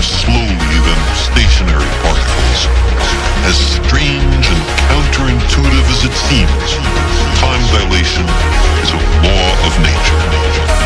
more slowly than stationary particles. As strange and counterintuitive as it seems, time dilation is a law of nature.